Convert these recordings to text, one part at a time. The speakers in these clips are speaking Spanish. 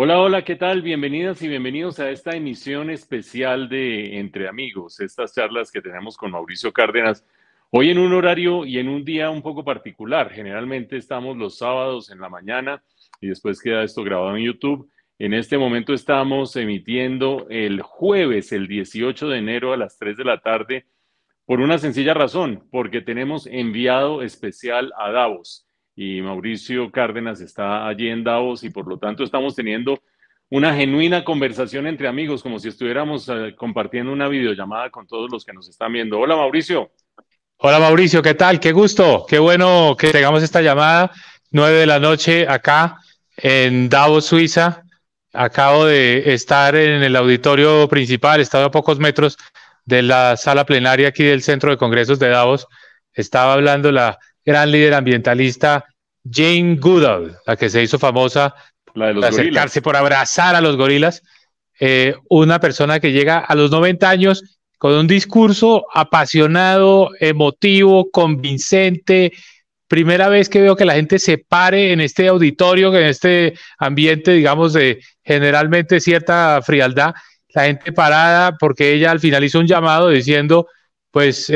Hola, hola, ¿qué tal? Bienvenidas y bienvenidos a esta emisión especial de Entre Amigos, estas charlas que tenemos con Mauricio Cárdenas. Hoy en un horario y en un día un poco particular. Generalmente estamos los sábados en la mañana y después queda esto grabado en YouTube. En este momento estamos emitiendo el jueves, el 18 de enero a las 3 de la tarde, por una sencilla razón, porque tenemos enviado especial a Davos. Y Mauricio Cárdenas está allí en Davos y por lo tanto estamos teniendo una genuina conversación entre amigos, como si estuviéramos compartiendo una videollamada con todos los que nos están viendo. Hola, Mauricio. Hola, Mauricio. ¿Qué tal? Qué gusto. Qué bueno que tengamos esta llamada. 9 de la noche acá en Davos, Suiza. Acabo de estar en el auditorio principal. Estaba a pocos metros de la sala plenaria aquí del Centro de Congresos de Davos. Estaba hablando la gran líder ambientalista Jane Goodall, la que se hizo famosa por acercarse, por abrazar a los gorilas. Una persona que llega a los 90 años con un discurso apasionado, emotivo, convincente. Primera vez que veo que la gente se pare en este auditorio, en este ambiente, digamos, de generalmente cierta frialdad. La gente parada, porque ella al final hizo un llamado diciendo, pues,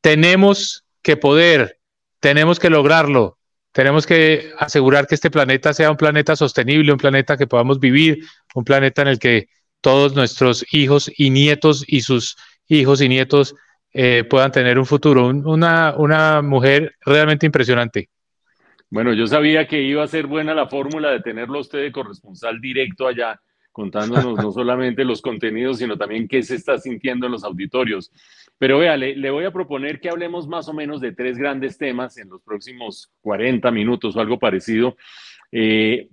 tenemos que poder, tenemos que lograrlo, tenemos que asegurar que este planeta sea un planeta sostenible, un planeta que podamos vivir, un planeta en el que todos nuestros hijos y nietos y sus hijos y nietos puedan tener un futuro. Una mujer realmente impresionante. Bueno, yo sabía que iba a ser buena la fórmula de tenerlo a usted de corresponsal directo allá, contándonos no solamente los contenidos, sino también qué se está sintiendo en los auditorios. Pero vea, le voy a proponer que hablemos más o menos de tres grandes temas en los próximos 40 minutos o algo parecido,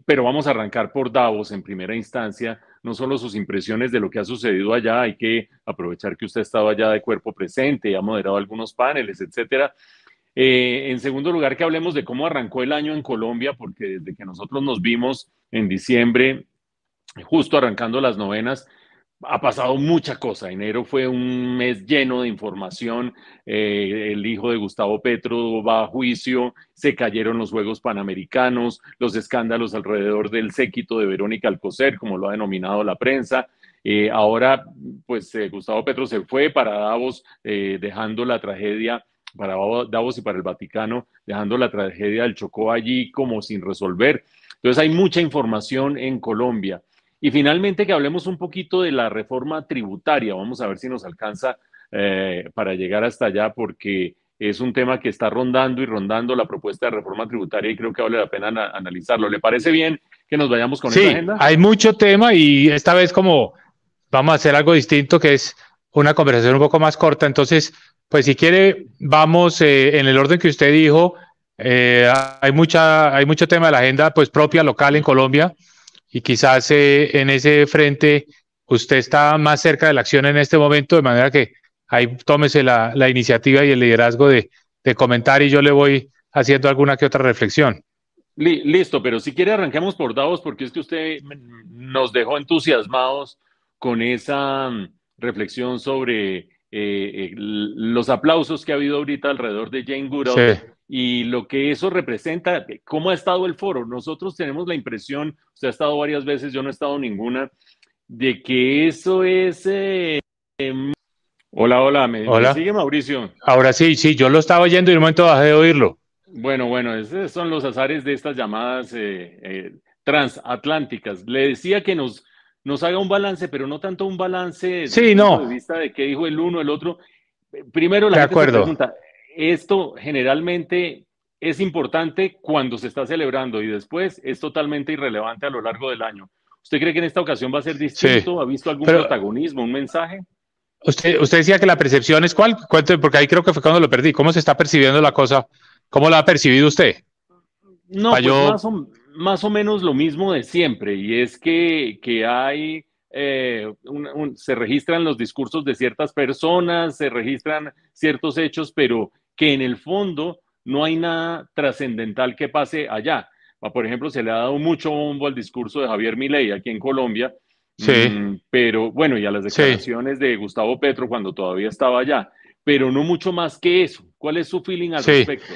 pero vamos a arrancar por Davos en primera instancia, no solo sus impresiones de lo que ha sucedido allá, hay que aprovechar que usted ha estado allá de cuerpo presente y ha moderado algunos paneles, etcétera. En segundo lugar, que hablemos de cómo arrancó el año en Colombia, porque desde que nosotros nos vimos en diciembre, justo arrancando las novenas, ha pasado mucha cosa. Enero fue un mes lleno de información. El hijo de Gustavo Petro va a juicio, se cayeron los Juegos Panamericanos, los escándalos alrededor del séquito de Verónica Alcocer, como lo ha denominado la prensa. Ahora, pues, Gustavo Petro se fue para Davos, dejando la tragedia para Davos y para el Vaticano, dejando la tragedia del Chocó allí como sin resolver. Entonces hay mucha información en Colombia. Y finalmente que hablemos un poquito de la reforma tributaria. Vamos a ver si nos alcanza para llegar hasta allá, porque es un tema que está rondando y rondando la propuesta de reforma tributaria y creo que vale la pena analizarlo. ¿Le parece bien que nos vayamos con esta agenda? Sí, hay mucho tema y esta vez como vamos a hacer algo distinto, que es una conversación un poco más corta. Entonces, pues si quiere, vamos en el orden que usted dijo. Hay mucho tema de la agenda pues propia, local en Colombia. Y quizás en ese frente usted está más cerca de la acción en este momento, de manera que ahí tómese la iniciativa y el liderazgo de comentar y yo le voy haciendo alguna que otra reflexión. Listo, pero si quiere arranquemos por Davos, porque es que usted nos dejó entusiasmados con esa reflexión sobre los aplausos que ha habido ahorita alrededor de Jane Goodall. Sí. Y lo que eso representa, cómo ha estado el foro. Nosotros tenemos la impresión, usted ha estado varias veces, yo no he estado ninguna, de que eso es... Hola, ¿me sigue Mauricio? Ahora sí, yo lo estaba oyendo y en un momento dejé de oírlo. Bueno, esos son los azares de estas llamadas transatlánticas. Le decía que nos haga un balance, pero no tanto un balance desde el punto de vista de qué dijo el uno, el otro. Primero la gente se pregunta... Esto generalmente es importante cuando se está celebrando y después es totalmente irrelevante a lo largo del año. ¿Usted cree que en esta ocasión va a ser distinto? Sí. ¿Ha visto algún protagonismo, un mensaje? Usted decía que la percepción es cuál, porque ahí creo que fue cuando lo perdí. ¿Cómo se está percibiendo la cosa? ¿Cómo la ha percibido usted? No, pues más o menos lo mismo de siempre, y es que hay... se registran los discursos de ciertas personas, se registran ciertos hechos, pero que en el fondo no hay nada trascendental que pase allá. Por ejemplo, se le ha dado mucho bombo al discurso de Javier Milei aquí en Colombia, pero bueno, y a las declaraciones de Gustavo Petro cuando todavía estaba allá, pero no mucho más que eso. ¿Cuál es su feeling al respecto?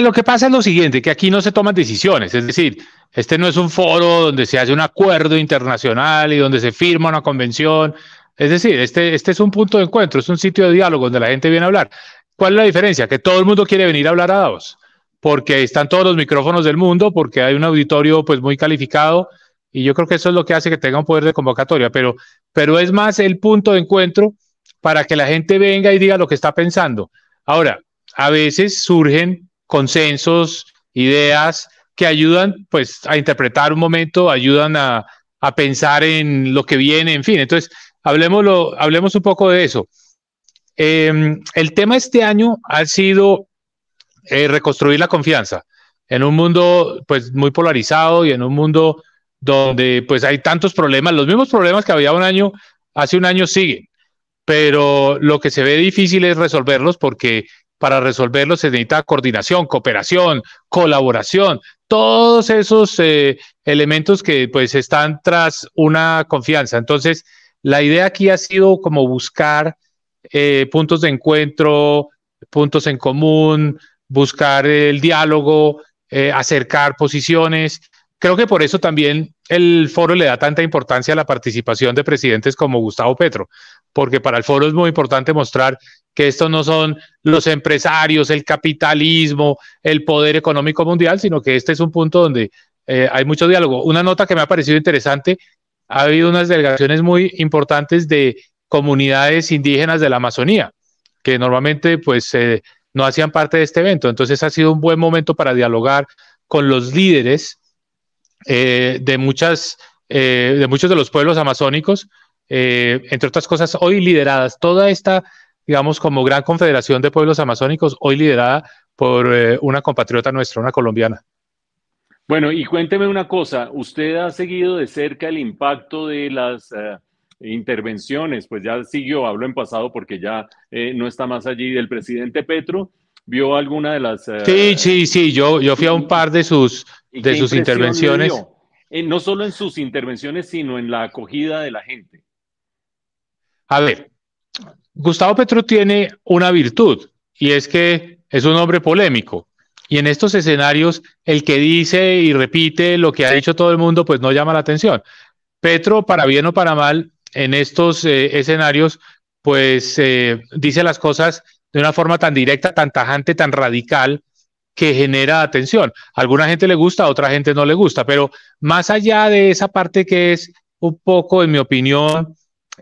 Lo que pasa es lo siguiente, que aquí no se toman decisiones, es decir, este no es un foro donde se hace un acuerdo internacional y donde se firma una convención, es decir, este es un punto de encuentro, es un sitio de diálogo donde la gente viene a hablar. ¿Cuál es la diferencia? Que todo el mundo quiere venir a hablar a Davos, porque están todos los micrófonos del mundo, porque hay un auditorio pues muy calificado, y yo creo que eso es lo que hace que tenga un poder de convocatoria, pero es más el punto de encuentro para que la gente venga y diga lo que está pensando. Ahora, a veces surgen consensos, ideas que ayudan pues a interpretar un momento, ayudan a pensar en lo que viene, en fin. Entonces, hablemos un poco de eso. El tema este año ha sido reconstruir la confianza en un mundo pues muy polarizado y en un mundo donde pues hay tantos problemas, los mismos problemas que había un año, hace un año siguen, pero lo que se ve difícil es resolverlos, porque para resolverlos se necesita coordinación, cooperación, colaboración, todos esos elementos que pues están tras una confianza. Entonces la idea aquí ha sido como buscar puntos de encuentro, puntos en común, buscar el diálogo, acercar posiciones. Creo que por eso también el foro le da tanta importancia a la participación de presidentes como Gustavo Petro, porque para el foro es muy importante mostrar que estos no son los empresarios, el capitalismo, el poder económico mundial, sino que este es un punto donde hay mucho diálogo. Una nota que me ha parecido interesante, ha habido unas delegaciones muy importantes de comunidades indígenas de la Amazonía, que normalmente pues no hacían parte de este evento. Entonces ha sido un buen momento para dialogar con los líderes de muchos de los pueblos amazónicos, entre otras cosas hoy lideradas, toda esta, digamos, como gran confederación de pueblos amazónicos, hoy liderada por una compatriota nuestra, una colombiana. Bueno, y cuénteme una cosa, usted ha seguido de cerca el impacto de las intervenciones, pues ya siguió, hablo en pasado porque ya no está más allí, del presidente Petro. ¿Vio alguna de las...? Sí, yo fui a un par de sus intervenciones. No solo en sus intervenciones, sino en la acogida de la gente. A ver, Gustavo Petro tiene una virtud, y es que es un hombre polémico. Y en estos escenarios, el que dice y repite lo que ha dicho todo el mundo, pues no llama la atención. Petro, para bien o para mal, en estos escenarios, pues dice las cosas de una forma tan directa, tan tajante, tan radical, que genera atención. A alguna gente le gusta, a otra gente no le gusta, pero más allá de esa parte que es un poco, en mi opinión,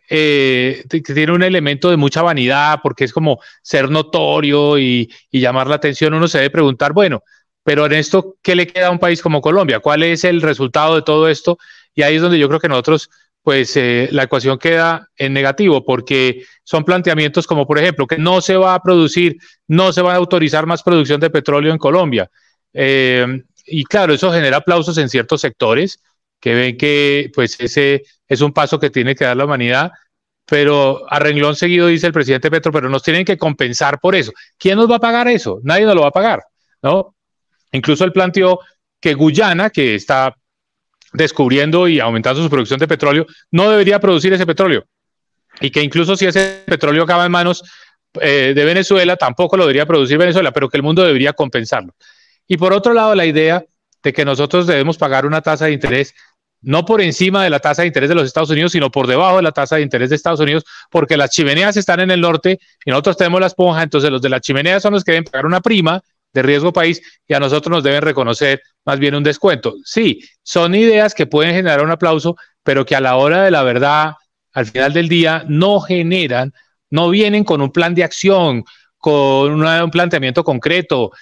que tiene un elemento de mucha vanidad, porque es como ser notorio y llamar la atención, uno se debe preguntar, bueno, pero en esto, ¿qué le queda a un país como Colombia? ¿Cuál es el resultado de todo esto? Y ahí es donde yo creo que nosotros, pues la ecuación queda en negativo, porque son planteamientos como, por ejemplo, que no se va a producir, no se va a autorizar más producción de petróleo en Colombia. Y claro, eso genera aplausos en ciertos sectores que ven que pues ese es un paso que tiene que dar la humanidad, pero a renglón seguido dice el presidente Petro, pero nos tienen que compensar por eso. ¿Quién nos va a pagar eso? Nadie nos lo va a pagar, ¿no? Incluso él planteó que Guyana, que está descubriendo y aumentando su producción de petróleo, no debería producir ese petróleo, y que incluso si ese petróleo acaba en manos de Venezuela, tampoco lo debería producir Venezuela, pero que el mundo debería compensarlo. Y por otro lado, la idea de que nosotros debemos pagar una tasa de interés no por encima de la tasa de interés de los Estados Unidos, sino por debajo de la tasa de interés de Estados Unidos, porque las chimeneas están en el norte y nosotros tenemos la esponja, entonces los de las chimeneas son los que deben pagar una prima de riesgo país, y a nosotros nos deben reconocer más bien un descuento. Sí, son ideas que pueden generar un aplauso, pero que a la hora de la verdad, al final del día, no generan, no vienen con un plan de acción, con un planteamiento concreto,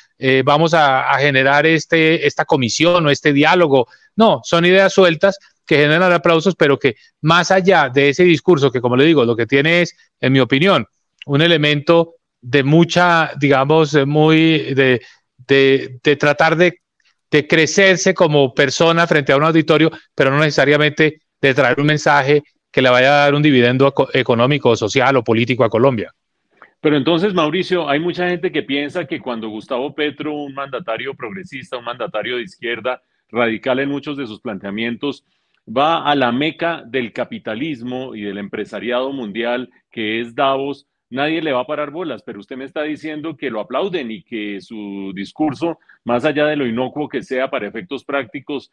vamos a generar esta comisión o este diálogo. No, son ideas sueltas que generan aplausos, pero que más allá de ese discurso, que como le digo, lo que tiene es, en mi opinión, un elemento de mucha, digamos, muy de tratar de crecerse como persona frente a un auditorio, pero no necesariamente de traer un mensaje que le vaya a dar un dividendo económico, social o político a Colombia. Pero entonces, Mauricio, hay mucha gente que piensa que cuando Gustavo Petro, un mandatario progresista, un mandatario de izquierda, radical en muchos de sus planteamientos, va a la meca del capitalismo y del empresariado mundial, que es Davos, nadie le va a parar bolas, pero usted me está diciendo que lo aplauden y que su discurso, más allá de lo inocuo que sea para efectos prácticos,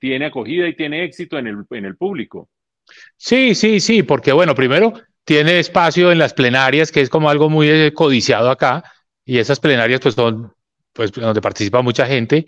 tiene acogida y tiene éxito en el público. Sí, sí, sí, porque bueno, primero tiene espacio en las plenarias, que es como algo muy codiciado acá, y esas plenarias pues son pues donde participa mucha gente,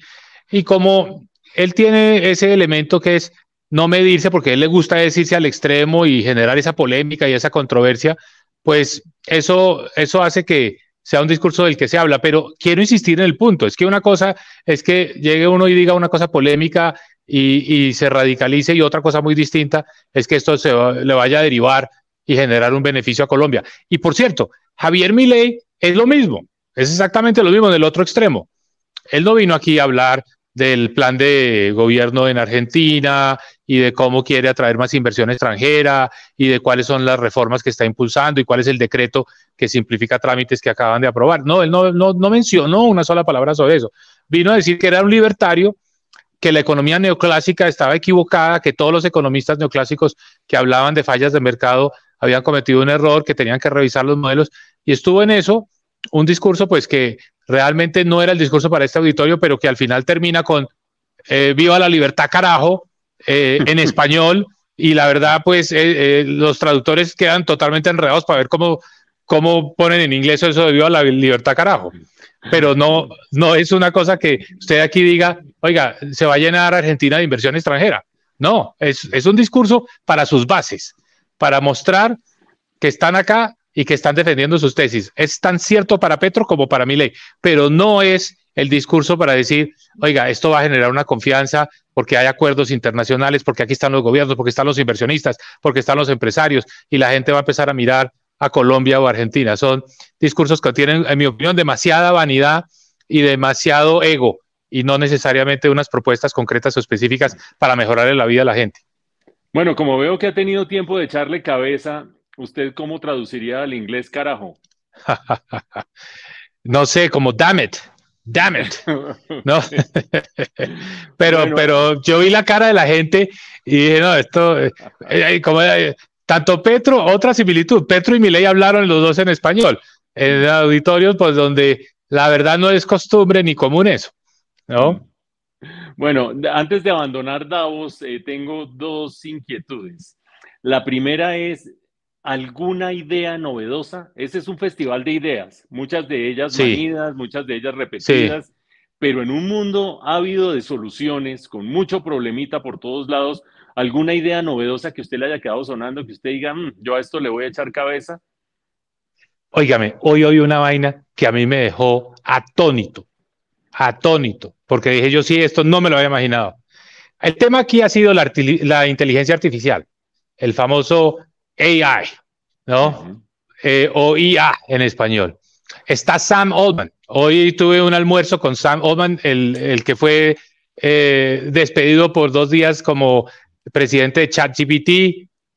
y como él tiene ese elemento que es no medirse, porque a él le gusta irse al extremo y generar esa polémica y esa controversia, pues eso hace que sea un discurso del que se habla, pero quiero insistir en el punto, es que una cosa es que llegue uno y diga una cosa polémica y se radicalice, y otra cosa muy distinta es que esto le vaya a derivar y generar un beneficio a Colombia. Y por cierto, Javier Milei es lo mismo, es exactamente lo mismo del otro extremo. Él no vino aquí a hablar del plan de gobierno en Argentina y de cómo quiere atraer más inversión extranjera y de cuáles son las reformas que está impulsando y cuál es el decreto que simplifica trámites que acaban de aprobar. No, él no mencionó una sola palabra sobre eso. Vino a decir que era un libertario, que la economía neoclásica estaba equivocada, que todos los economistas neoclásicos que hablaban de fallas de mercado habían cometido un error, que tenían que revisar los modelos, y estuvo en eso un discurso pues que realmente no era el discurso para este auditorio, pero que al final termina con viva la libertad carajo, en español, y la verdad pues los traductores quedan totalmente enredados para ver cómo ponen en inglés eso de viva la libertad carajo, pero no es una cosa que usted aquí diga, oiga, se va a llenar Argentina de inversión extranjera, no, es un discurso para sus bases, para mostrar que están acá y que están defendiendo sus tesis. Es tan cierto para Petro como para Milei, pero no es el discurso para decir, oiga, esto va a generar una confianza porque hay acuerdos internacionales, porque aquí están los gobiernos, porque están los inversionistas, porque están los empresarios, y la gente va a empezar a mirar a Colombia o Argentina. Son discursos que tienen, en mi opinión, demasiada vanidad y demasiado ego, y no necesariamente unas propuestas concretas o específicas para mejorar la vida de la gente. Bueno, como veo que ha tenido tiempo de echarle cabeza, ¿usted cómo traduciría al inglés carajo? No sé, como damn it, ¿no? Pero, bueno, pero yo vi la cara de la gente y dije, no, esto, como, tanto Petro, otra similitud, Petro y Milei hablaron los dos en español, en auditorios pues donde la verdad no es costumbre ni común eso, ¿no? Bueno, antes de abandonar Davos, tengo dos inquietudes. La primera es, ¿alguna idea novedosa? Ese es un festival de ideas, muchas de ellas manidas, muchas de ellas repetidas, pero en un mundo ávido de soluciones, con mucho problemita por todos lados, ¿alguna idea novedosa que usted le haya quedado sonando, que usted diga, yo a esto le voy a echar cabeza? Óigame, hoy oí una vaina que a mí me dejó atónito, porque dije yo, sí, esto no me lo había imaginado. El tema aquí ha sido la inteligencia artificial, el famoso AI, ¿no? O IA en español. Está Sam Altman. Hoy tuve un almuerzo con Sam Altman, el que fue despedido por 2 días como presidente de ChatGPT.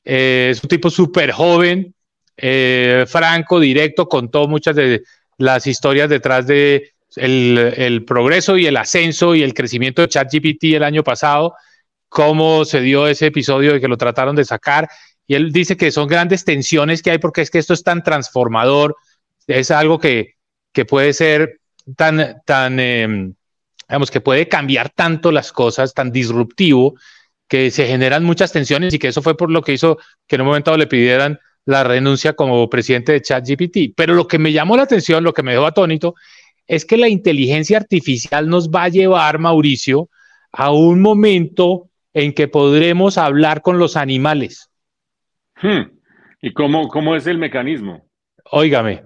Es un tipo súper joven, franco, directo, contó muchas de las historias detrás de el progreso y el ascenso y el crecimiento de ChatGPT el año pasado, cómo se dio ese episodio de que lo trataron de sacar. Y él dice que son grandes tensiones que hay porque es que esto es tan transformador, es algo que puede ser digamos, que puede cambiar tanto las cosas, tan disruptivo, que se generan muchas tensiones, y que eso fue por lo que hizo que en un momento le pidieran la renuncia como presidente de ChatGPT. Pero lo que me llamó la atención, lo que me dejó atónito, es que la inteligencia artificial nos va a llevar, Mauricio, a un momento en que podremos hablar con los animales. ¿Y cómo es el mecanismo? Óigame,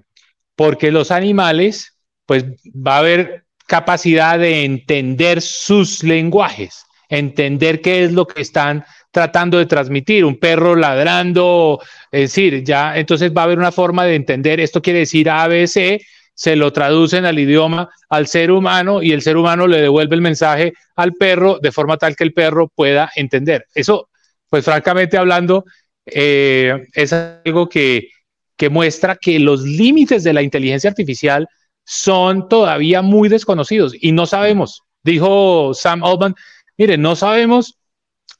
porque los animales, pues va a haber capacidad de entender sus lenguajes, entender qué es lo que están tratando de transmitir, un perro ladrando, es decir, ya, entonces va a haber una forma de entender, esto quiere decir ABC, se lo traducen al idioma al ser humano y el ser humano le devuelve el mensaje al perro de forma tal que el perro pueda entender. Eso, pues francamente hablando, es algo que muestra que los límites de la inteligencia artificial son todavía muy desconocidos y no sabemos. Dijo Sam Altman, miren, no sabemos,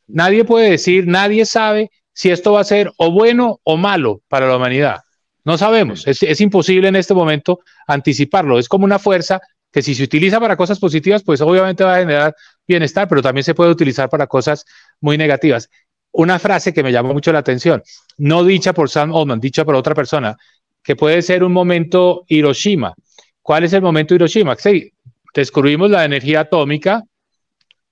nadie puede decir, nadie sabe si esto va a ser o bueno o malo para la humanidad. No sabemos, es imposible en este momento anticiparlo. Es como una fuerza que si se utiliza para cosas positivas, pues obviamente va a generar bienestar, pero también se puede utilizar para cosas muy negativas. Una frase que me llamó mucho la atención, no dicha por Sam Altman, dicha por otra persona, que puede ser un momento Hiroshima. ¿Cuál es el momento Hiroshima? Sí, descubrimos la energía atómica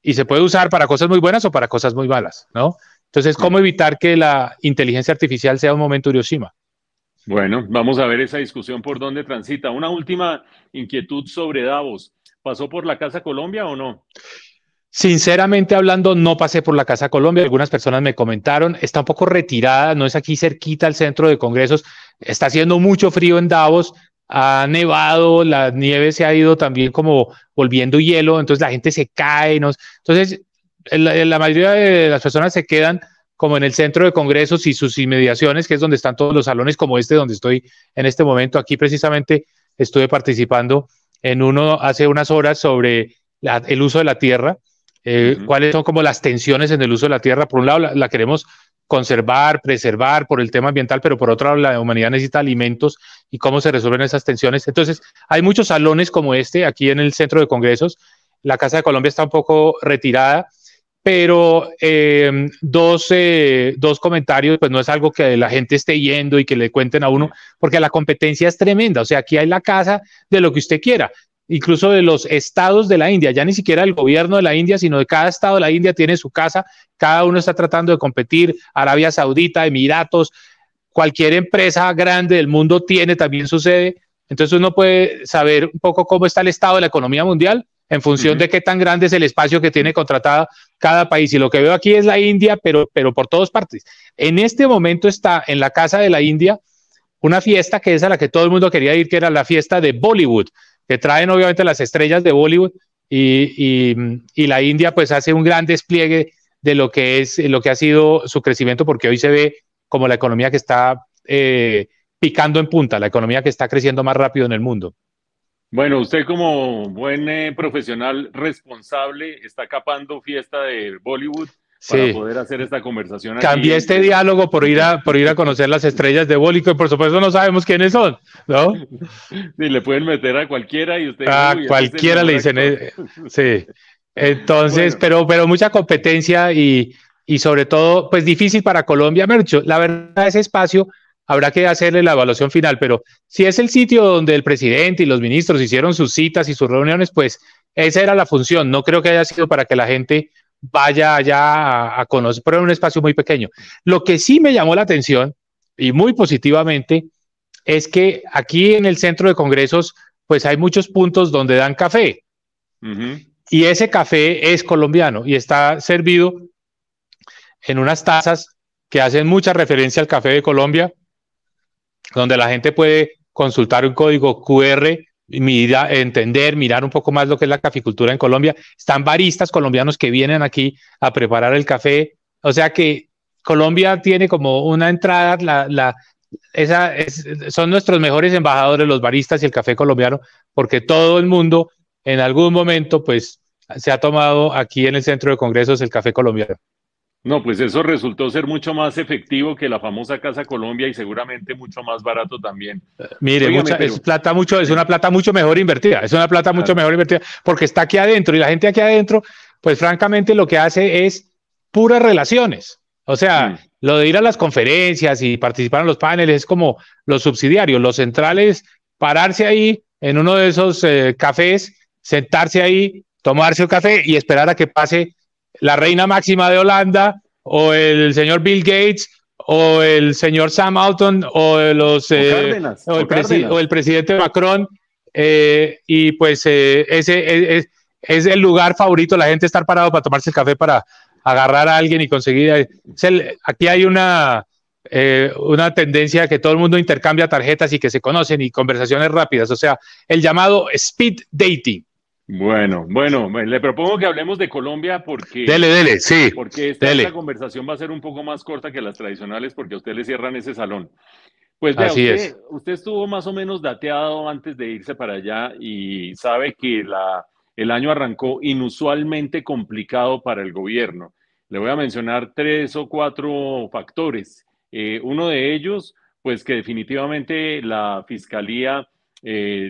y se puede usar para cosas muy buenas o para cosas muy malas, ¿no? Entonces, ¿cómo evitar que la inteligencia artificial sea un momento Hiroshima? Bueno, vamos a ver esa discusión por dónde transita. Una última inquietud sobre Davos. ¿Pasó por la Casa Colombia o no? Sinceramente hablando, no pasé por la Casa Colombia. Algunas personas me comentaron, está un poco retirada, no es aquí cerquita al Centro de Congresos. Está haciendo mucho frío en Davos, ha nevado, la nieve se ha ido también como volviendo hielo, entonces la gente se cae. ¿No? Entonces, la mayoría de las personas se quedan como en el Centro de Congresos y sus inmediaciones, que es donde están todos los salones como este, donde estoy en este momento. Aquí precisamente estuve participando en uno hace unas horas sobre el uso de la tierra, cuáles son como las tensiones en el uso de la tierra. Por un lado, la queremos conservar, preservar por el tema ambiental, pero por otro lado, la humanidad necesita alimentos y cómo se resuelven esas tensiones. Entonces, hay muchos salones como este aquí en el Centro de Congresos. La Casa de Colombia está un poco retirada, pero dos comentarios, pues no es algo que la gente esté yendo y que le cuenten a uno, porque la competencia es tremenda. O sea, aquí hay la casa de lo que usted quiera, incluso de los estados de la India, ya ni siquiera el gobierno de la India, sino de cada estado de la India tiene su casa, cada uno está tratando de competir, Arabia Saudita, Emiratos, cualquier empresa grande del mundo tiene también su sede. Entonces uno puede saber un poco cómo está el estado de la economía mundial en función de qué tan grande es el espacio que tiene contratado cada país. Y lo que veo aquí es la India, pero por todas partes. En este momento está en la Casa de la India una fiesta que es a la que todo el mundo quería ir, que era la fiesta de Bollywood, que traen obviamente las estrellas de Bollywood y la India pues hace un gran despliegue de lo que ha sido su crecimiento, porque hoy se ve como la economía que está picando en punta, la economía que está creciendo más rápido en el mundo. Bueno, usted como buen profesional responsable está capando fiesta de Bollywood para poder hacer esta conversación. Cambié este diálogo por ir a conocer las estrellas de Bollywood. Por supuesto no sabemos quiénes son, ¿no? Sí, le pueden meter a cualquiera y usted... A cualquiera le dicen... sí. Entonces, bueno, pero mucha competencia y sobre todo, pues difícil para Colombia, Mercho. La verdad, ese espacio... Habrá que hacerle la evaluación final, pero si es el sitio donde el presidente y los ministros hicieron sus citas y sus reuniones, pues esa era la función. No creo que haya sido para que la gente vaya allá a conocer, pero en un espacio muy pequeño. Lo que sí me llamó la atención, y muy positivamente, es que aquí en el Centro de Congresos, pues hay muchos puntos donde dan café. Y ese café es colombiano y está servido en unas tazas que hacen mucha referencia al café de Colombia, donde la gente puede consultar un código QR, mirar un poco más lo que es la caficultura en Colombia. Están baristas colombianos que vienen aquí a preparar el café. O sea que Colombia tiene como una entrada, son nuestros mejores embajadores los baristas y el café colombiano, porque todo el mundo en algún momento pues se ha tomado aquí en el Centro de Congresos el café colombiano. No, pues eso resultó ser mucho más efectivo que la famosa Casa Colombia y seguramente mucho más barato también. Mire, oígame, es una plata mucho mejor invertida, porque está aquí adentro y la gente aquí adentro, pues francamente lo que hace es puras relaciones. O sea, lo de ir a las conferencias y participar en los paneles es como los subsidiarios, los centrales, pararse ahí en uno de esos cafés, sentarse ahí, tomarse un café y esperar a que pase la reina máxima de Holanda, o el señor Bill Gates, o el señor Sam Altman, o el presidente Macron, y pues ese es el lugar favorito, la gente estar parado para tomarse el café, para agarrar a alguien y conseguir... Aquí hay una tendencia que todo el mundo intercambia tarjetas y que se conocen y conversaciones rápidas, o sea, el llamado speed dating. Bueno, le propongo que hablemos de Colombia porque... Dele, sí. Porque esta conversación va a ser un poco más corta que las tradicionales porque a usted le cierran ese salón. Pues vea, usted estuvo más o menos dateado antes de irse para allá y sabe que el año arrancó inusualmente complicado para el gobierno. Le voy a mencionar 3 o 4 factores. Uno de ellos pues que definitivamente la Fiscalía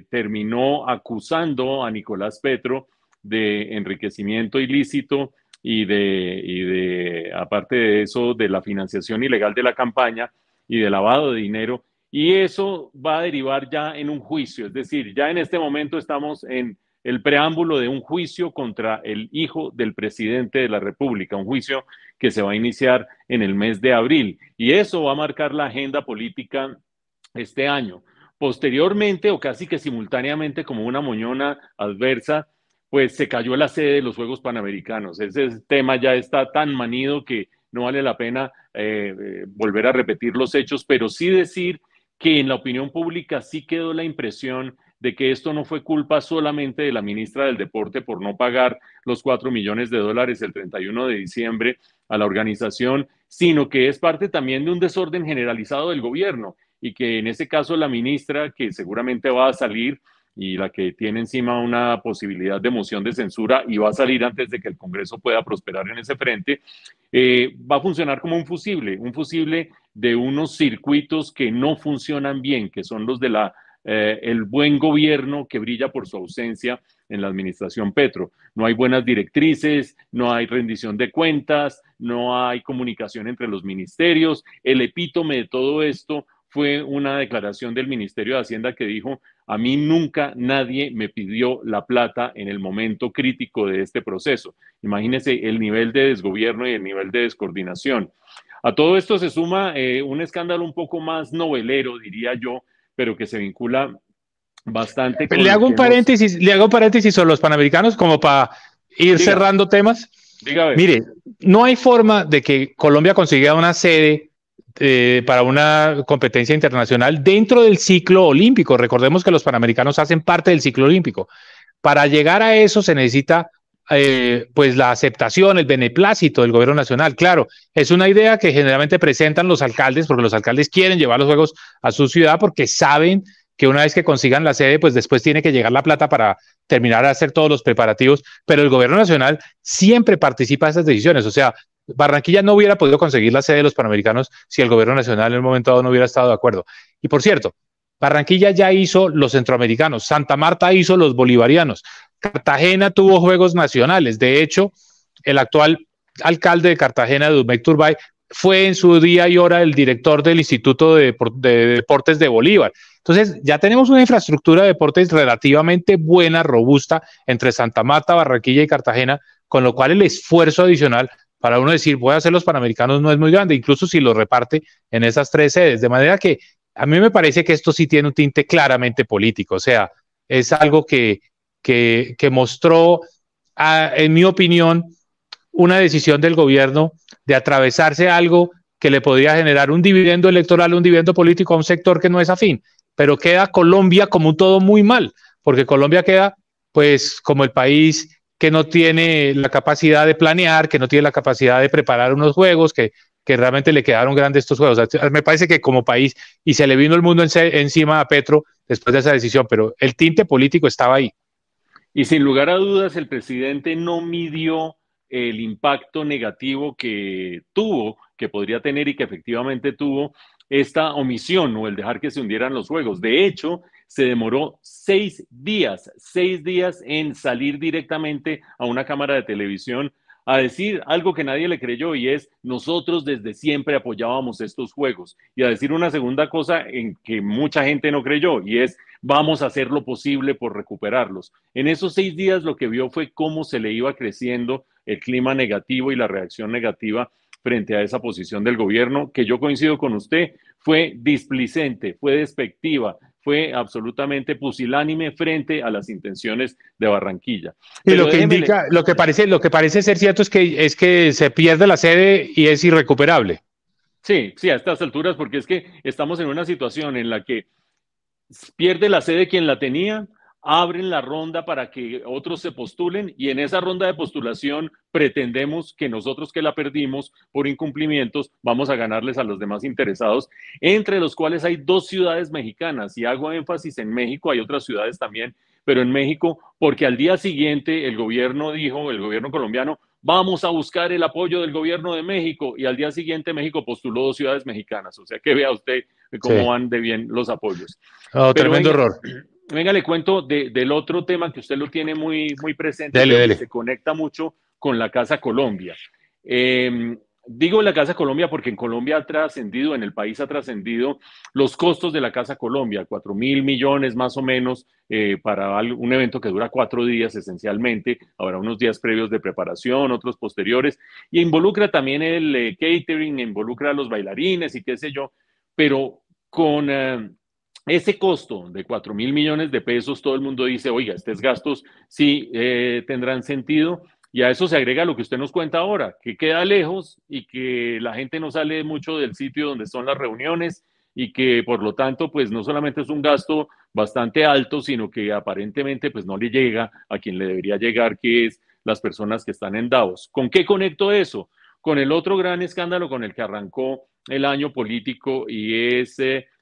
terminó acusando a Nicolás Petro de enriquecimiento ilícito y de, aparte de eso, de la financiación ilegal de la campaña y de lavado de dinero. Y eso va a derivar ya en un juicio, es decir, ya en este momento estamos en el preámbulo de un juicio contra el hijo del presidente de la República, un juicio que se va a iniciar en el mes de abril. Y eso va a marcar la agenda política este año. Posteriormente, o casi que simultáneamente, como una moñona adversa, pues se cayó la sede de los Juegos Panamericanos. Ese tema ya está tan manido que no vale la pena volver a repetir los hechos, pero sí decir que en la opinión pública sí quedó la impresión de que esto no fue culpa solamente de la ministra del Deporte por no pagar los $4 millones el 31 de diciembre a la organización, sino que es parte también de un desorden generalizado del gobierno y que en ese caso la ministra, que seguramente va a salir y la que tiene encima una posibilidad de moción de censura y va a salir antes de que el Congreso pueda prosperar en ese frente, va a funcionar como un fusible de unos circuitos que no funcionan bien, que son los de la el buen gobierno que brilla por su ausencia en la administración Petro. No hay buenas directrices, no hay rendición de cuentas, no hay comunicación entre los ministerios. El epítome de todo esto fue una declaración del Ministerio de Hacienda que dijo: a mí nunca nadie me pidió la plata en el momento crítico de este proceso. Imagínense el nivel de desgobierno y el nivel de descoordinación. A todo esto se suma un escándalo un poco más novelero, diría yo, pero que se vincula bastante con... Le hago un paréntesis sobre los Panamericanos como para ir cerrando temas. Dígame. Mire, no hay forma de que Colombia consiga una sede para una competencia internacional dentro del ciclo olímpico. Recordemos que los Panamericanos hacen parte del ciclo olímpico. Para llegar a eso se necesita pues la aceptación, el beneplácito del gobierno nacional. Claro, es una idea que generalmente presentan los alcaldes, porque los alcaldes quieren llevar los juegos a su ciudad porque saben que una vez que consigan la sede, pues después tiene que llegar la plata para terminar de hacer todos los preparativos, pero el gobierno nacional siempre participa en esas decisiones. O sea, Barranquilla no hubiera podido conseguir la sede de los Panamericanos si el gobierno nacional en un momento dado no hubiera estado de acuerdo. Y por cierto, Barranquilla ya hizo los centroamericanos, Santa Marta hizo los bolivarianos, Cartagena tuvo juegos nacionales. De hecho, el actual alcalde de Cartagena, Dumek Turbay, fue en su día y hora el director del Instituto de Deportes de Bolívar. Entonces, ya tenemos una infraestructura de deportes relativamente buena, robusta, entre Santa Marta, Barranquilla y Cartagena, con lo cual el esfuerzo adicional para uno decir, voy a hacer los Panamericanos, no es muy grande, incluso si lo reparte en esas tres sedes. De manera que a mí me parece que esto sí tiene un tinte claramente político. O sea, es algo que mostró, en mi opinión, una decisión del gobierno de atravesarse algo que le podría generar un dividendo electoral, un dividendo político a un sector que no es afín. Pero queda Colombia como un todo muy mal, porque Colombia queda pues como el país que no tiene la capacidad de planear, que no tiene la capacidad de preparar unos juegos, que realmente le quedaron grandes estos juegos. O sea, me parece que como país, y se le vino el mundo encima a Petro después de esa decisión, pero el tinte político estaba ahí. Y sin lugar a dudas, el presidente no midió el impacto negativo que tuvo, que podría tener y que efectivamente tuvo esta omisión o el dejar que se hundieran los juegos. De hecho, se demoró 6 días en salir directamente a una cámara de televisión a decir algo que nadie le creyó, y es: nosotros desde siempre apoyábamos estos juegos, y a decir una segunda cosa en que mucha gente no creyó, y es: vamos a hacer lo posible por recuperarlos. En esos 6 días lo que vio fue cómo se le iba creciendo el clima negativo y la reacción negativa frente a esa posición del gobierno, que yo coincido con usted, fue displicente, fue despectiva, fue absolutamente pusilánime frente a las intenciones de Barranquilla. Y pero lo que indica, lo que parece ser cierto es que se pierde la sede y es irrecuperable. Sí, a estas alturas, porque es que estamos en una situación en la que pierde la sede quien la tenía, abren la ronda para que otros se postulen, y en esa ronda de postulación pretendemos que nosotros, que la perdimos por incumplimientos, vamos a ganarles a los demás interesados, entre los cuales hay 2 ciudades mexicanas, y hago énfasis en México, hay otras ciudades también, pero en México, porque al día siguiente el gobierno colombiano vamos a buscar el apoyo del gobierno de México, y al día siguiente México postuló 2 ciudades mexicanas. O sea, que vea usted cómo van de bien los apoyos. Oh, tremendo error. Venga, le cuento del otro tema que usted lo tiene muy presente, que se conecta mucho con la Casa Colombia. Digo la Casa Colombia porque en Colombia ha trascendido, en el país ha trascendido los costos de la Casa Colombia, 4.000 millones más o menos para un evento que dura 4 días esencialmente. Habrá unos días previos de preparación, otros posteriores, y involucra también el catering, involucra a los bailarines y qué sé yo, pero con ese costo de 4.000 millones de pesos todo el mundo dice, oiga, estos gastos sí tendrán sentido. Y a eso se agrega lo que usted nos cuenta ahora, que queda lejos y que la gente no sale mucho del sitio donde son las reuniones y que, por lo tanto, pues no solamente es un gasto bastante alto, sino que aparentemente pues no le llega a quien le debería llegar, que es las personas que están en Davos. ¿Con qué conecto eso? Con el otro gran escándalo con el que arrancó el año político, y es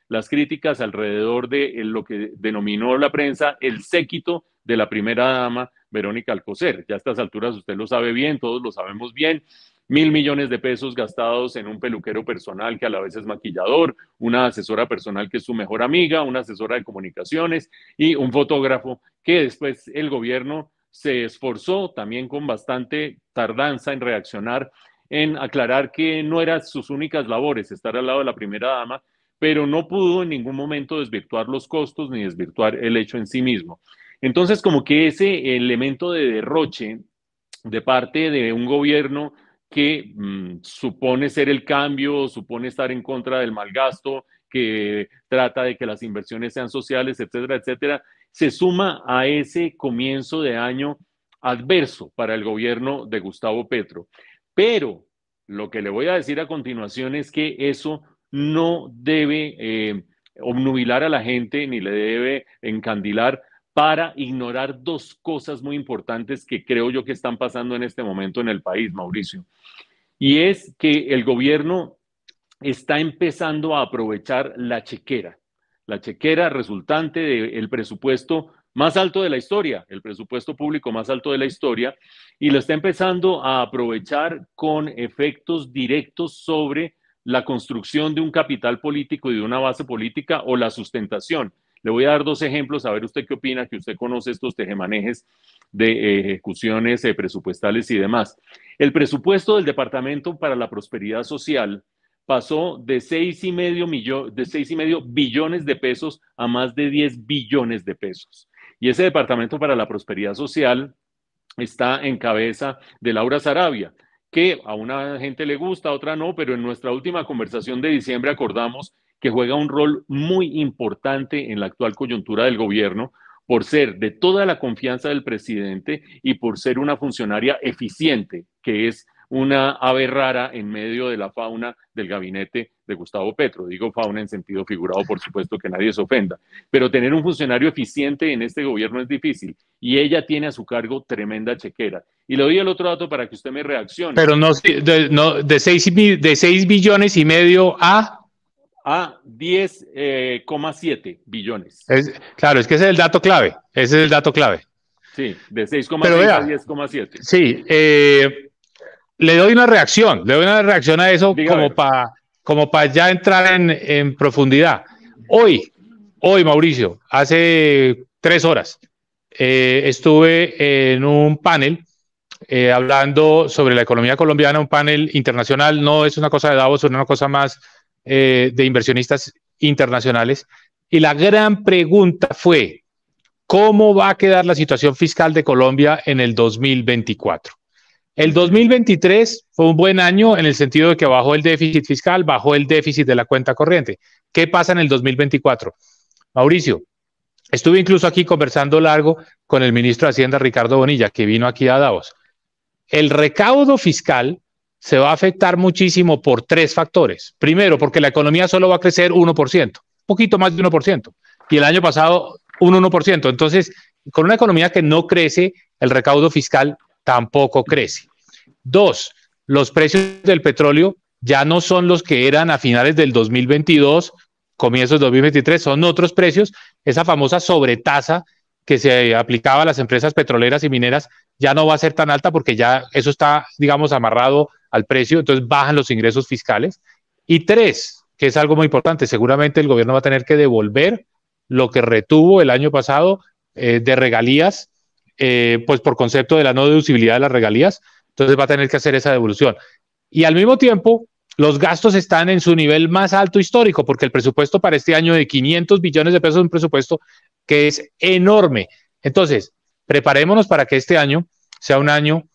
las críticas alrededor de lo que denominó la prensa el séquito de la primera dama, Verónica Alcocer. Ya a estas alturas usted lo sabe bien, todos lo sabemos bien. 1.000 millones de pesos gastados en un peluquero personal que a la vez es maquillador, una asesora personal que es su mejor amiga, una asesora de comunicaciones y un fotógrafo que después el gobierno se esforzó también con bastante tardanza en reaccionar, en aclarar que no eran sus únicas labores estar al lado de la primera dama, pero no pudo en ningún momento desvirtuar los costos ni desvirtuar el hecho en sí mismo. Entonces, como que ese elemento de derroche de parte de un gobierno que supone ser el cambio, supone estar en contra del mal gasto, que trata de que las inversiones sean sociales, etcétera, etcétera, se suma a ese comienzo de año adverso para el gobierno de Gustavo Petro. Pero lo que le voy a decir a continuación es que eso no debe obnubilar a la gente ni le debe encandilar para ignorar 2 cosas muy importantes que creo yo que están pasando en este momento en el país, Mauricio. Y es que el gobierno está empezando a aprovechar la chequera resultante del presupuesto más alto de la historia, el presupuesto público más alto de la historia, y lo está empezando a aprovechar con efectos directos sobre la construcción de un capital político y de una base política o la sustentación. Le voy a dar 2 ejemplos, a ver usted qué opina, que usted conoce estos tejemanejes de ejecuciones presupuestales y demás. El presupuesto del Departamento para la Prosperidad Social pasó de 6,5 billones de pesos a más de 10 billones de pesos. Y ese Departamento para la Prosperidad Social está en cabeza de Laura Sarabia, que a una gente le gusta, a otra no, pero en nuestra última conversación de diciembre acordamos que juega un rol muy importante en la actual coyuntura del gobierno por ser de toda la confianza del presidente y por ser una funcionaria eficiente, que es una ave rara en medio de la fauna del gabinete de Gustavo Petro. Digo fauna en sentido figurado, por supuesto, que nadie se ofenda, pero tener un funcionario eficiente en este gobierno es difícil, y ella tiene a su cargo tremenda chequera. Y le doy el otro dato para que usted me reaccione. Pero no, de 6 billones y medio a 10,7 billones. Claro, es que ese es el dato clave, ese es el dato clave. Sí, de 6,6 a 10,7. Sí, le doy una reacción, a eso. Diga, como para ya entrar en profundidad. Hoy, Mauricio, hace 3 horas estuve en un panel hablando sobre la economía colombiana, un panel internacional, no es una cosa de Davos, es una cosa más de inversionistas internacionales, y la gran pregunta fue, ¿cómo va a quedar la situación fiscal de Colombia en el 2024? El 2023 fue un buen año en el sentido de que bajó el déficit fiscal, bajó el déficit de la cuenta corriente. ¿Qué pasa en el 2024? Mauricio, estuve incluso aquí conversando largo con el ministro de Hacienda, Ricardo Bonilla, que vino aquí a Davos. El recaudo fiscal se va a afectar muchísimo por 3 factores. Primero, porque la economía solo va a crecer 1%, un poquito más de 1%, y el año pasado un 1%. Entonces, con una economía que no crece, el recaudo fiscal tampoco crece. 2, los precios del petróleo ya no son los que eran a finales del 2022, comienzos del 2023, son otros precios, esa famosa sobretasa que se aplicaba a las empresas petroleras y mineras ya no va a ser tan alta porque ya eso está, digamos, amarrado al precio, entonces bajan los ingresos fiscales. Y tres, que es algo muy importante, seguramente el gobierno va a tener que devolver lo que retuvo el año pasado de regalías, pues por concepto de la no deducibilidad de las regalías, entonces va a tener que hacer esa devolución. Y al mismo tiempo, los gastos están en su nivel más alto histórico, porque el presupuesto para este año de 500 billones de pesos es un presupuesto que es enorme. Entonces, preparémonos para que este año sea un año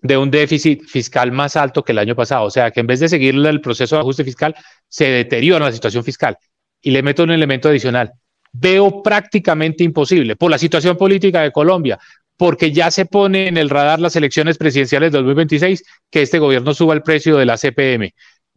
de un déficit fiscal más alto que el año pasado. O sea, que en vez de seguir el proceso de ajuste fiscal, se deteriora la situación fiscal. Y le meto un elemento adicional. Veo prácticamente imposible, por la situación política de Colombia, porque ya se pone en el radar las elecciones presidenciales de 2026, que este gobierno suba el precio del ACPM.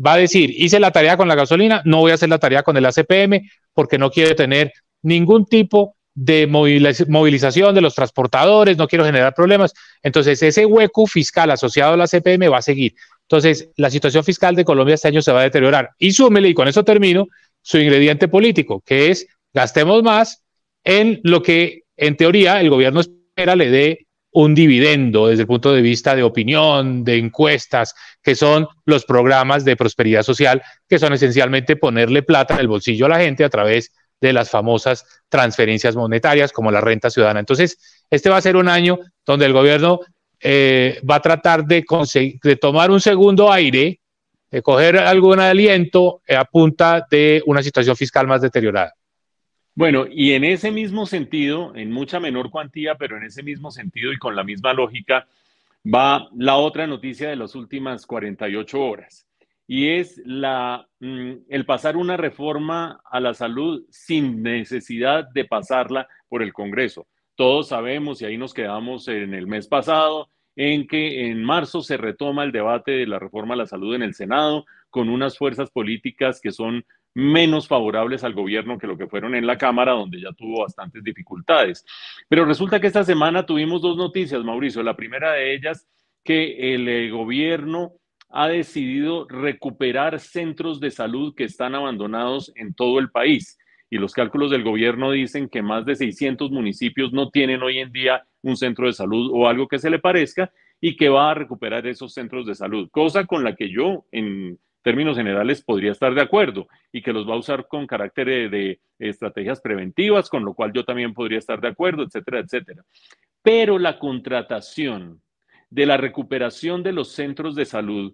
Va a decir, hice la tarea con la gasolina, no voy a hacer la tarea con el ACPM, porque no quiero tener ningún tipo de movilización de los transportadores, no quiero generar problemas. Entonces, ese hueco fiscal asociado al ACPM va a seguir. Entonces, la situación fiscal de Colombia este año se va a deteriorar. Y súmele, y con eso termino, su ingrediente político, que es gastemos más en lo que, en teoría, el gobierno le dé un dividendo desde el punto de vista de opinión, de encuestas, que son los programas de prosperidad social, que son esencialmente ponerle plata en el bolsillo a la gente a través de las famosas transferencias monetarias como la renta ciudadana. Entonces, este va a ser un año donde el gobierno va a tratar de tomar un segundo aire, de coger algún aliento a punta de una situación fiscal más deteriorada. Bueno, y en ese mismo sentido, en mucha menor cuantía, pero en ese mismo sentido y con la misma lógica, va la otra noticia de las últimas 48 horas. Y es el pasar una reforma a la salud sin necesidad de pasarla por el Congreso. Todos sabemos, y ahí nos quedamos en el mes pasado, en que en marzo se retoma el debate de la reforma a la salud en el Senado con unas fuerzas políticas que son menos favorables al gobierno que lo que fueron en la Cámara, donde ya tuvo bastantes dificultades. Pero resulta que esta semana tuvimos dos noticias, Mauricio. La primera de ellas, que el gobierno ha decidido recuperar centros de salud que están abandonados en todo el país. Y los cálculos del gobierno dicen que más de 600 municipios no tienen hoy en día un centro de salud o algo que se le parezca, y que va a recuperar esos centros de salud, cosa con la que yo, en términos generales, podría estar de acuerdo, y que los va a usar con carácter de estrategias preventivas, con lo cual yo también podría estar de acuerdo, etcétera, etcétera. Pero la contratación de la recuperación de los centros de salud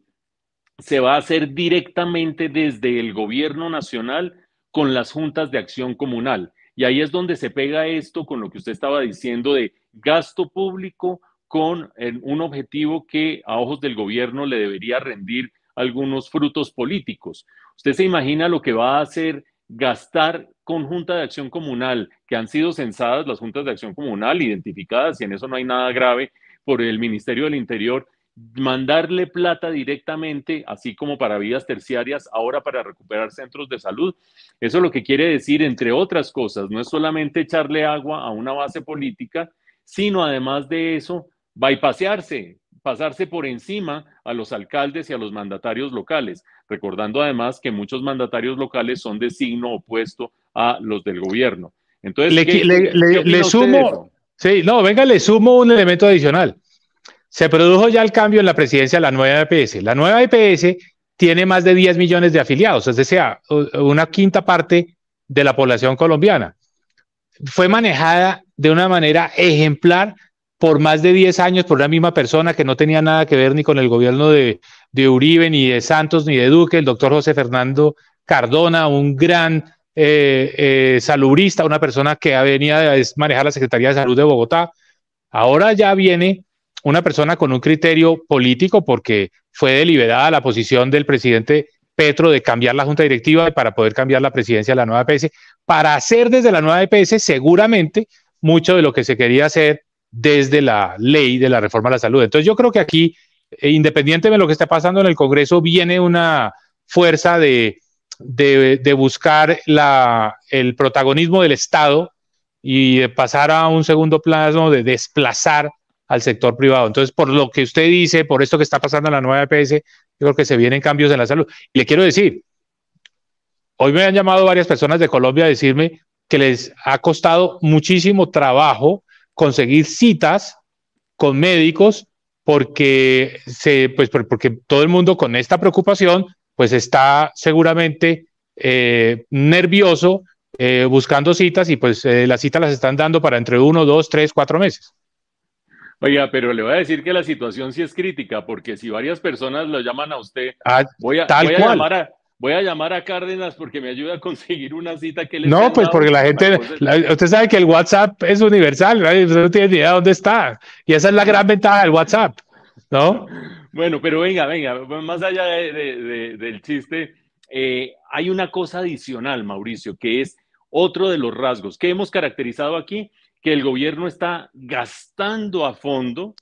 se va a hacer directamente desde el gobierno nacional con las juntas de acción comunal. Y ahí es donde se pega esto con lo que usted estaba diciendo de gasto público con un objetivo que a ojos del gobierno le debería rendir algunos frutos políticos. ¿Usted se imagina lo que va a hacer gastar con junta de acción comunal, que han sido censadas las juntas de acción comunal, identificadas, y en eso no hay nada grave, por el Ministerio del Interior, mandarle plata directamente, así como para vías terciarias, ahora para recuperar centros de salud? Eso es lo que quiere decir, entre otras cosas, no es solamente echarle agua a una base política, sino además de eso, bypasearse por encima a los alcaldes y a los mandatarios locales, recordando además que muchos mandatarios locales son de signo opuesto a los del gobierno. Entonces, le sumo un elemento adicional. Se produjo ya el cambio en la presidencia de la nueva EPS. La nueva EPS tiene más de 10 millones de afiliados, es decir, una quinta parte de la población colombiana. Fue manejada de una manera ejemplar por más de 10 años por una misma persona que no tenía nada que ver ni con el gobierno de Uribe, ni de Santos, ni de Duque, el doctor José Fernando Cardona, un gran salubrista, una persona que venía a manejar la Secretaría de Salud de Bogotá. Ahora ya viene una persona con un criterio político, porque fue deliberada la posición del presidente Petro de cambiar la junta directiva para poder cambiar la presidencia de la nueva EPS, para hacer desde la nueva EPS seguramente mucho de lo que se quería hacer desde la ley de la reforma a la salud. Entonces yo creo que aquí, independientemente de lo que está pasando en el Congreso, viene una fuerza de buscar el protagonismo del Estado y de pasar a un segundo plano, de desplazar al sector privado. Entonces, por lo que usted dice, por esto que está pasando en la nueva EPS, yo creo que se vienen cambios en la salud. Y le quiero decir, hoy me han llamado varias personas de Colombia a decirme que les ha costado muchísimo trabajo conseguir citas con médicos porque, porque todo el mundo con esta preocupación pues está seguramente nervioso buscando citas y pues las citas las están dando para entre 1, 2, 3, 4 meses. Oiga, pero le voy a decir que la situación sí es crítica, porque si varias personas lo llaman a usted, voy a llamar a Cárdenas porque me ayuda a conseguir una cita que le... No, pues porque la gente... usted sabe que el WhatsApp es universal, ¿verdad? Usted no tiene ni idea dónde está. Y esa es la gran ventaja del WhatsApp, ¿no? Bueno, pero venga, más allá del chiste, hay una cosa adicional, Mauricio, que es otro de los rasgos que hemos caracterizado aquí, que el gobierno está gastando a fondo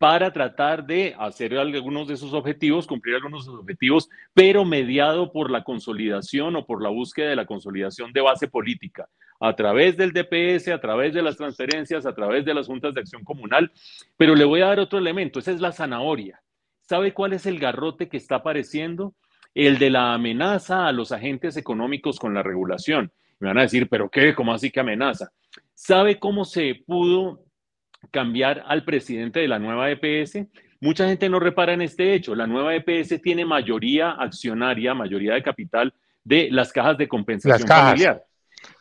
para tratar de hacer algunos de sus objetivos, cumplir algunos de sus objetivos, pero mediado por la consolidación o por la búsqueda de la consolidación de base política, a través del DPS, a través de las transferencias, a través de las juntas de acción comunal. Pero le voy a dar otro elemento, esa es la zanahoria. ¿Sabe cuál es el garrote que está apareciendo? El de la amenaza a los agentes económicos con la regulación. Me van a decir, ¿pero qué? ¿Cómo así que amenaza? ¿Sabe cómo se pudo cambiar al presidente de la nueva EPS? Mucha gente no repara en este hecho. La nueva EPS tiene mayoría accionaria, mayoría de capital de las cajas de compensación familiar.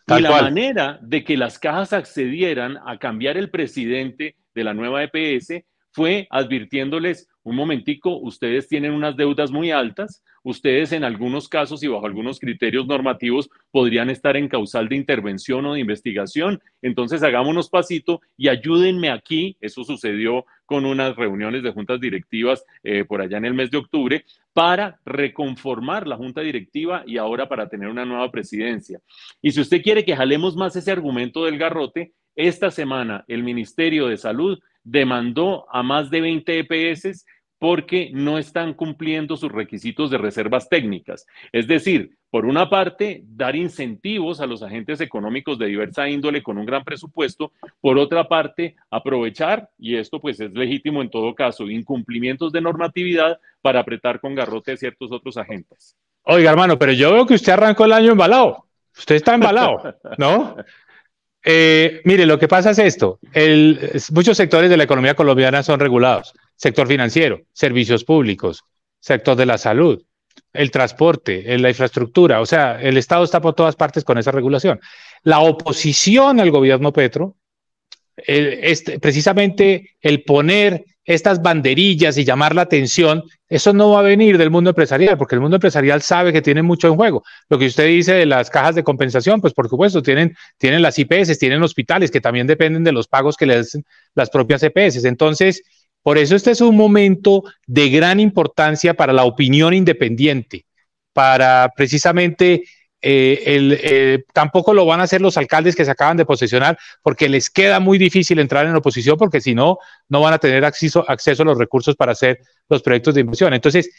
Y la manera de que las cajas accedieran a cambiar el presidente de la nueva EPS fue advirtiéndoles, un momentico, ustedes tienen unas deudas muy altas, ustedes en algunos casos y bajo algunos criterios normativos podrían estar en causal de intervención o de investigación, entonces hagámonos pasito y ayúdenme aquí. Eso sucedió con unas reuniones de juntas directivas por allá en el mes de octubre, para reconformar la junta directiva y ahora para tener una nueva presidencia. Y si usted quiere que jalemos más ese argumento del garrote, esta semana el Ministerio de Salud demandó a más de 20 EPS porque no están cumpliendo sus requisitos de reservas técnicas. Es decir, por una parte, dar incentivos a los agentes económicos de diversa índole con un gran presupuesto, por otra parte, aprovechar, y esto pues es legítimo en todo caso, incumplimientos de normatividad para apretar con garrote a ciertos otros agentes. Oiga, hermano, pero yo veo que usted arrancó el año embalado. Usted está embalado, ¿no? Mire, lo que pasa es esto. Muchos sectores de la economía colombiana son regulados. Sector financiero, servicios públicos, sector de la salud, el transporte, la infraestructura. O sea, el Estado está por todas partes con esa regulación. La oposición al gobierno Petro, precisamente el poner estas banderillas y llamar la atención, eso no va a venir del mundo empresarial, porque el mundo empresarial sabe que tiene mucho en juego. Lo que usted dice de las cajas de compensación, pues por supuesto, tienen las IPS, tienen hospitales que también dependen de los pagos que les hacen las propias EPS. Entonces, por eso este es un momento de gran importancia para la opinión independiente, para precisamente... tampoco lo van a hacer los alcaldes que se acaban de posesionar, porque les queda muy difícil entrar en oposición, porque si no, no van a tener acceso a los recursos para hacer los proyectos de inversión. Entonces,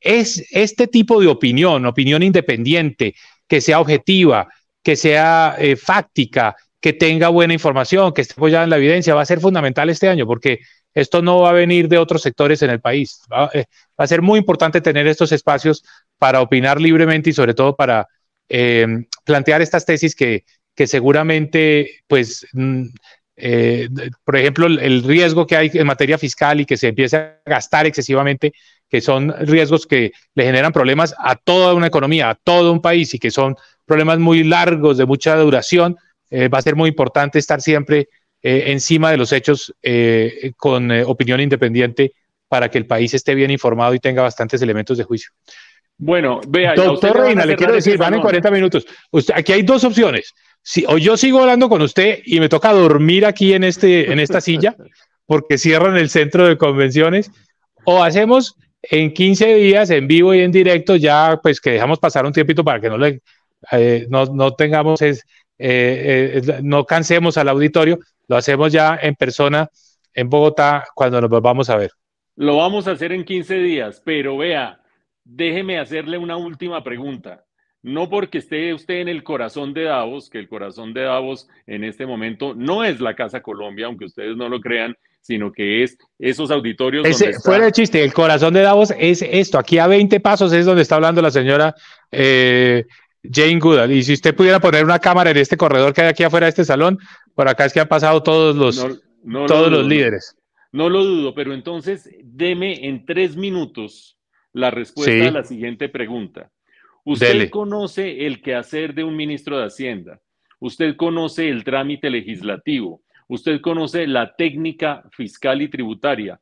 es este tipo de opinión independiente, que sea objetiva, que sea fáctica, que tenga buena información, que esté apoyada en la evidencia, va a ser fundamental este año, porque esto no va a venir de otros sectores en el país. Va a ser muy importante tener estos espacios para opinar libremente y sobre todo para plantear estas tesis que seguramente, pues, por ejemplo, el riesgo que hay en materia fiscal y que se empiece a gastar excesivamente, que son riesgos que le generan problemas a toda una economía, a todo un país, y que son problemas muy largos, de mucha duración. Va a ser muy importante estar siempre encima de los hechos con opinión independiente para que el país esté bien informado y tenga bastantes elementos de juicio. Bueno, vea, doctor Reina, le quiero decir, van en 40 minutos. Usted, aquí hay dos opciones. O yo sigo hablando con usted y me toca dormir aquí en esta silla, porque cierran el centro de convenciones, o hacemos en 15 días en vivo y en directo, ya pues que dejamos pasar un tiempito para que no cansemos al auditorio. Lo hacemos ya en persona en Bogotá cuando nos volvamos a ver. Lo vamos a hacer en 15 días, pero vea, déjeme hacerle una última pregunta. No porque esté usted en el corazón de Davos, que el corazón de Davos en este momento no es la Casa Colombia, aunque ustedes no lo crean, sino que es esos auditorios. Fuera de chiste, el corazón de Davos es esto. Aquí a 20 pasos es donde está hablando la señora Jane Goodall. Y si usted pudiera poner una cámara en este corredor que hay aquí afuera de este salón, por acá es que han pasado todos los, todos los líderes. No lo dudo, pero entonces deme en 3 minutos la respuesta a la siguiente pregunta. Usted conoce el quehacer de un ministro de Hacienda, usted conoce el trámite legislativo, usted conoce la técnica fiscal y tributaria.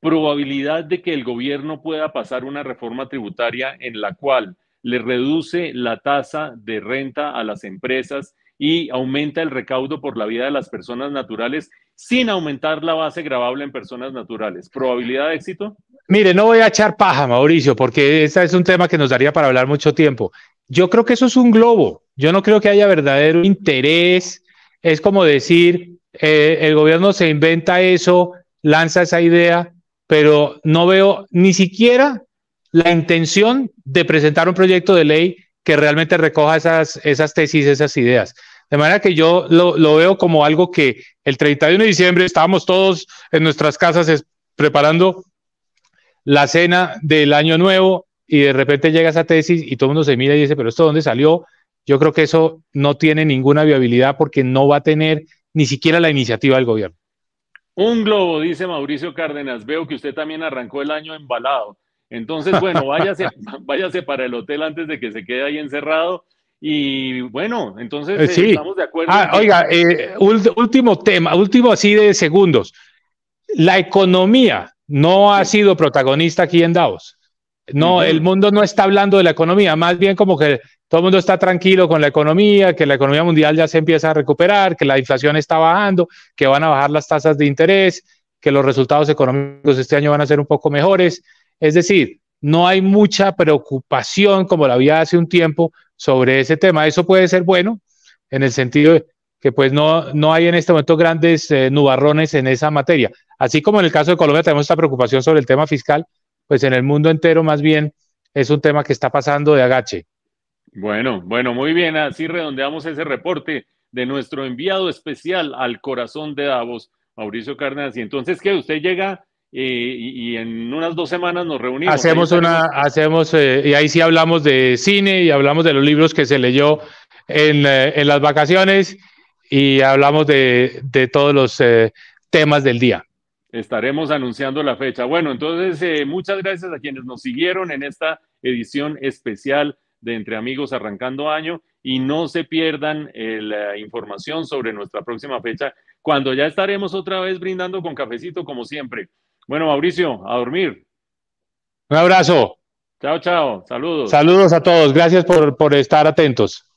Probabilidad de que el gobierno pueda pasar una reforma tributaria en la cual le reduce la tasa de renta a las empresas y aumenta el recaudo por la vida de las personas naturales sin aumentar la base gravable en personas naturales. ¿Probabilidad de éxito? Mire, no voy a echar paja, Mauricio, porque ese es un tema que nos daría para hablar mucho tiempo. Yo creo que eso es un globo. Yo no creo que haya verdadero interés. Es como decir, el gobierno se inventa eso, lanza esa idea, pero no veo ni siquiera la intención de presentar un proyecto de ley que realmente recoja esas tesis, esas ideas. De manera que yo lo veo como algo que el 31 de diciembre estábamos todos en nuestras casas preparando la cena del año nuevo y de repente llega esa tesis y todo el mundo se mira y dice, pero ¿esto dónde salió? Yo creo que eso no tiene ninguna viabilidad porque no va a tener ni siquiera la iniciativa del gobierno. Un globo, dice Mauricio Cárdenas. Veo que usted también arrancó el año embalado. Entonces, bueno, váyase para el hotel antes de que se quede ahí encerrado. Y bueno, entonces estamos de acuerdo. Oiga, último tema, último así de segundos. La economía no ha sido protagonista aquí en Davos. No, el mundo no está hablando de la economía. Más bien como que todo el mundo está tranquilo con la economía, que la economía mundial ya se empieza a recuperar, que la inflación está bajando, que van a bajar las tasas de interés, que los resultados económicos este año van a ser un poco mejores. Es decir, no hay mucha preocupación como la había hace un tiempo sobre ese tema. Eso puede ser bueno en el sentido de que pues no hay en este momento grandes nubarrones en esa materia. Así como en el caso de Colombia tenemos esta preocupación sobre el tema fiscal, pues en el mundo entero más bien es un tema que está pasando de agache. Bueno, muy bien. Así redondeamos ese reporte de nuestro enviado especial al corazón de Davos, Mauricio Cárdenas. Y entonces, ¿qué? Usted llega y en unas 2 semanas nos reunimos. Y ahí sí hablamos de cine y hablamos de los libros que se leyó en las vacaciones y hablamos de todos los temas del día. Estaremos anunciando la fecha. Bueno, entonces muchas gracias a quienes nos siguieron en esta edición especial de Entre Amigos arrancando año y no se pierdan la información sobre nuestra próxima fecha cuando ya estaremos otra vez brindando con cafecito como siempre. Bueno, Mauricio, a dormir. Un abrazo. Chao, chao. Saludos. Saludos a todos. Gracias por estar atentos.